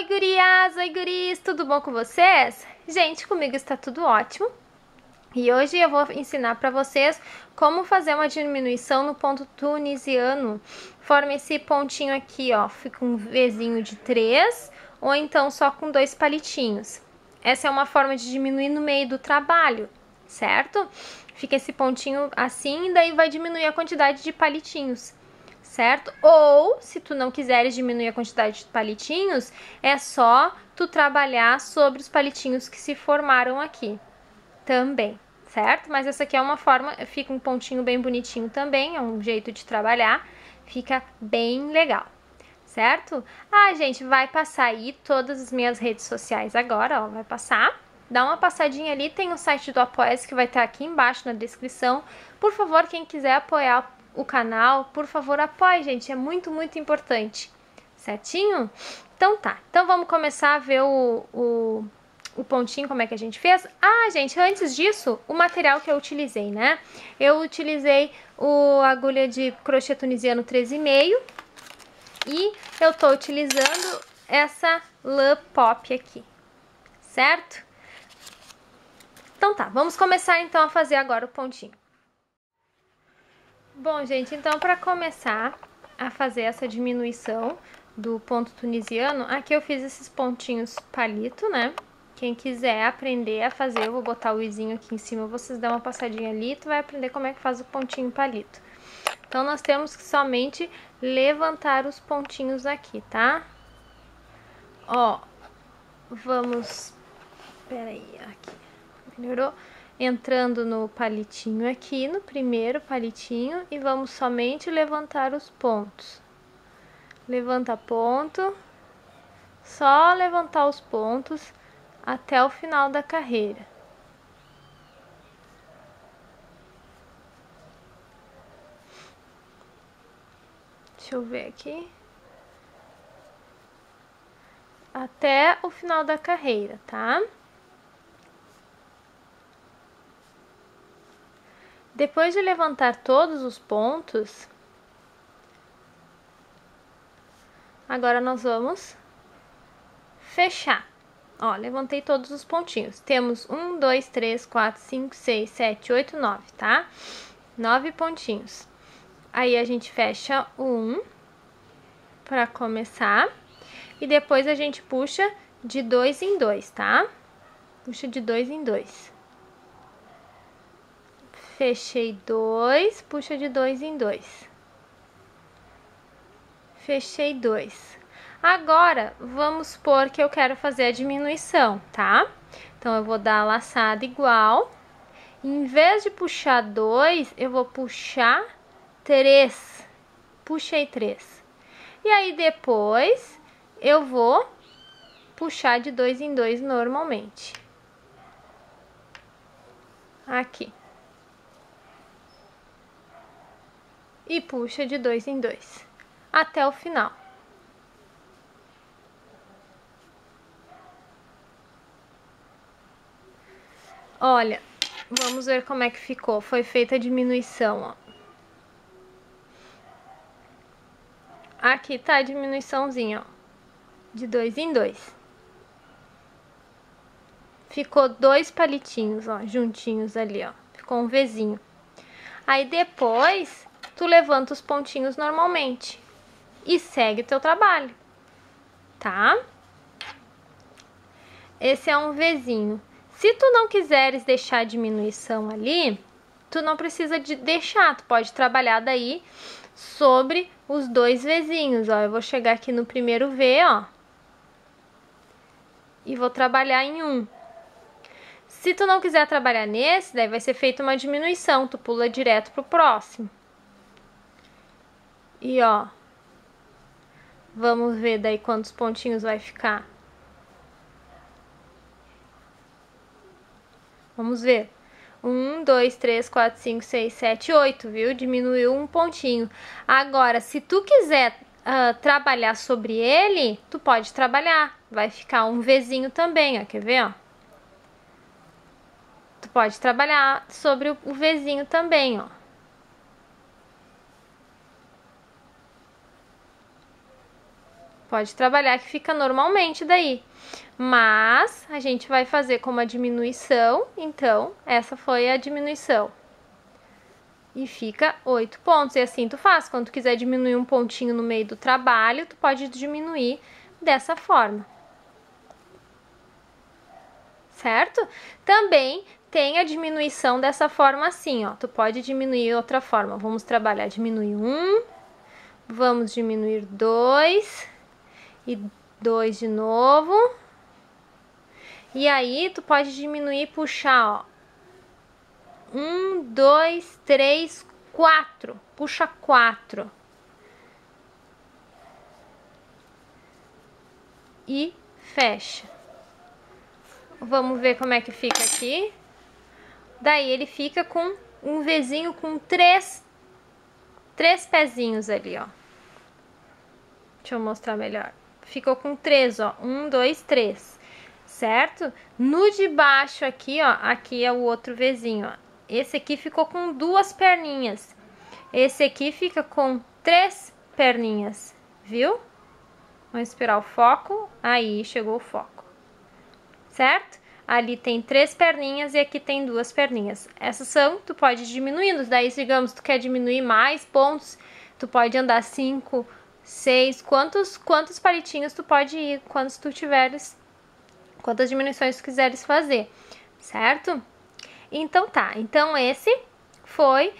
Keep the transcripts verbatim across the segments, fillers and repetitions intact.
Oi gurias, oi guris, tudo bom com vocês? Gente, comigo está tudo ótimo. E hoje eu vou ensinar para vocês como fazer uma diminuição no ponto tunisiano. Forma esse pontinho aqui, ó, fica um Vzinho de três, ou então só com dois palitinhos. Essa é uma forma de diminuir no meio do trabalho, certo? Fica esse pontinho assim, daí vai diminuir a quantidade de palitinhos, certo? Ou, se tu não quiseres diminuir a quantidade de palitinhos, é só tu trabalhar sobre os palitinhos que se formaram aqui também, certo? Mas essa aqui é uma forma, fica um pontinho bem bonitinho também, é um jeito de trabalhar, fica bem legal, certo? Ah, gente, vai passar aí todas as minhas redes sociais agora, ó, vai passar. Dá uma passadinha ali, tem o site do Apoia-se que vai estar aqui embaixo na descrição. Por favor, quem quiser apoiar o canal, por favor, apoie, gente, é muito, muito importante, certinho? Então tá, então vamos começar a ver o, o, o pontinho, como é que a gente fez. Ah, gente, antes disso, o material que eu utilizei, né? Eu utilizei o agulha de crochê tunisiano treze e meio e eu tô utilizando essa lã pop aqui, certo? Então tá, vamos começar então a fazer agora o pontinho. Bom, gente, então para começar a fazer essa diminuição do ponto tunisiano, aqui eu fiz esses pontinhos palito, né? Quem quiser aprender a fazer, eu vou botar o izinho aqui em cima, vocês dão uma passadinha ali, tu vai aprender como é que faz o pontinho palito. Então, nós temos que somente levantar os pontinhos aqui, tá? Ó, vamos... Peraí, aqui, melhorou? Entrando no palitinho aqui, no primeiro palitinho, e vamos somente levantar os pontos. Levanta ponto, só levantar os pontos até o final da carreira. Deixa eu ver aqui. Até o final da carreira, tá? Depois de levantar todos os pontos, agora nós vamos fechar. Ó, levantei todos os pontinhos. Temos um, dois, três, quatro, cinco, seis, sete, oito, nove, tá? Nove pontinhos. Aí a gente fecha um pra começar. E depois a gente puxa de dois em dois, tá? Puxa de dois em dois. Fechei dois, puxa de dois em dois. Fechei dois. Agora, vamos supor que eu quero fazer a diminuição, tá? Então, eu vou dar a laçada igual. Em vez de puxar dois, eu vou puxar três. Puxei três. E aí, depois, eu vou puxar de dois em dois normalmente. Aqui. E puxa de dois em dois, até o final. Olha, vamos ver como é que ficou. Foi feita a diminuição, ó. Aqui tá a diminuiçãozinha, ó, de dois em dois. Ficou dois palitinhos, ó, juntinhos ali, ó. Ficou um Vzinho. Aí depois... tu levanta os pontinhos normalmente e segue o teu trabalho, tá? Esse é um Vzinho. Se tu não quiseres deixar a diminuição ali, tu não precisa de deixar, tu pode trabalhar daí sobre os dois Vzinhos, ó. Eu vou chegar aqui no primeiro V, ó, e vou trabalhar em um. Se tu não quiser trabalhar nesse, daí vai ser feita uma diminuição, tu pula direto pro próximo. E ó, vamos ver daí quantos pontinhos vai ficar. Vamos ver. Um, dois, três, quatro, cinco, seis, sete, oito, viu? Diminuiu um pontinho. Agora, se tu quiser uh, trabalhar sobre ele, tu pode trabalhar. Vai ficar um Vzinho também, ó. Quer ver, ó? Tu pode trabalhar sobre o Vzinho também, ó. Pode trabalhar que fica normalmente daí. Mas a gente vai fazer como a diminuição, então essa foi a diminuição. E fica oito pontos, e assim tu faz. Quando tu quiser diminuir um pontinho no meio do trabalho, tu pode diminuir dessa forma. Certo? Também tem a diminuição dessa forma assim, ó. Tu pode diminuir outra forma. Vamos trabalhar, diminuir um, vamos diminuir dois, e dois de novo. E aí, tu pode diminuir e puxar, ó. Um, dois, três, quatro. Puxa quatro. E fecha. Vamos ver como é que fica aqui. Daí, ele fica com um Vzinho com três, três pezinhos ali, ó. Deixa eu mostrar melhor. Ficou com três, ó. Um, dois, três. Certo? No de baixo aqui, ó. Aqui é o outro Vzinho, ó. Esse aqui ficou com duas perninhas. Esse aqui fica com três perninhas, viu? Vamos esperar o foco. Aí, chegou o foco. Certo? Ali tem três perninhas e aqui tem duas perninhas. Essas são, tu pode ir diminuindo. Daí, digamos, tu quer diminuir mais pontos, tu pode andar cinco, seis, quantos, quantos palitinhos tu pode ir, quantos tu tiveres, quantas diminuições tu quiseres fazer, certo? Então tá, então esse foi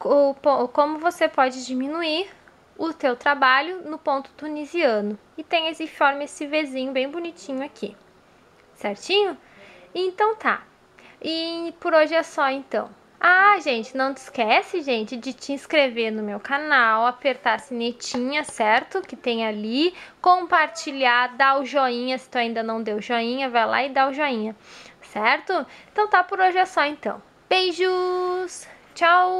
o, o, como você pode diminuir o teu trabalho no ponto tunisiano. E tem esse forma, esse Vzinho bem bonitinho aqui, certinho? Então tá, e por hoje é só então. Ah, gente, não te esquece, gente, de te inscrever no meu canal, apertar a sinetinha, certo? Que tem ali, compartilhar, dar o joinha, se tu ainda não deu joinha, vai lá e dá o joinha, certo? Então tá, por hoje é só então. Beijos, tchau!